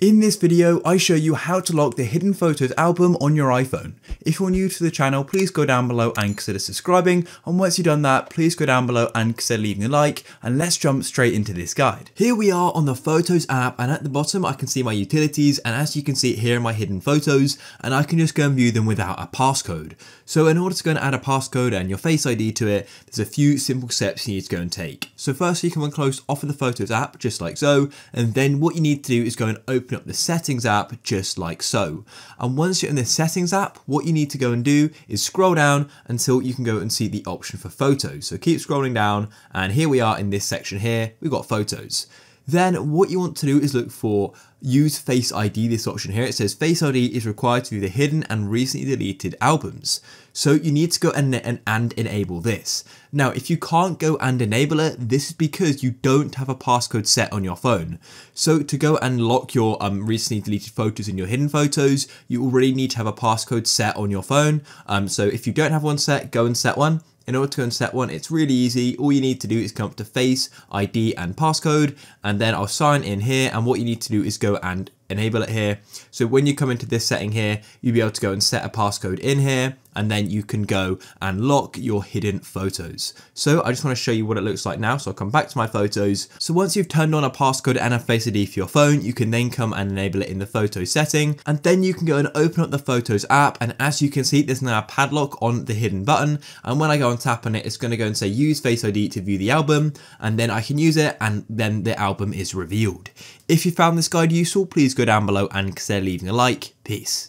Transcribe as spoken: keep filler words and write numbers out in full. In this video, I show you how to lock the Hidden Photos album on your iPhone. If you're new to the channel, please go down below and consider subscribing. And once you've done that, please go down below and consider leaving a like. And let's jump straight into this guide. Here we are on the Photos app, and at the bottom, I can see my utilities. And as you can see, here are my hidden photos, and I can just go and view them without a passcode. So in order to go and add a passcode and your Face I D to it, there's a few simple steps you need to go and take. So first, you can unclose off of the Photos app, just like so. And then what you need to do is go and open up the Settings app, just like so. And once you're in the Settings app, what you need to go and do is scroll down until you can go and see the option for photos. So keep scrolling down, and here we are in this section here, we've got photos. Then what you want to do is look for use Face I D, this option here. It says Face I D is required to view the hidden and recently deleted albums. So you need to go and, and, and enable this. Now, if you can't go and enable it, this is because you don't have a passcode set on your phone. So to go and lock your um, recently deleted photos in your hidden photos, you already need to have a passcode set on your phone. Um, so if you don't have one set, go and set one. In order to go and set one, it's really easy. All you need to do is come up to Face I D and passcode, and then I'll sign in here. And what you need to do is go and enable it here. So when you come into this setting here, you'll be able to go and set a passcode in here, and then you can go and lock your hidden photos. So I just want to show you what it looks like now. So I'll come back to my photos. So once you've turned on a passcode and a Face I D for your phone, you can then come and enable it in the photo setting. And then you can go and open up the Photos app. And as you can see, there's now a padlock on the hidden button. And when I go and tap on it, it's going to go and say use Face I D to view the album. And then I can use it, and then the album is revealed. If you found this guide useful, please go down below and consider leaving a like. Peace.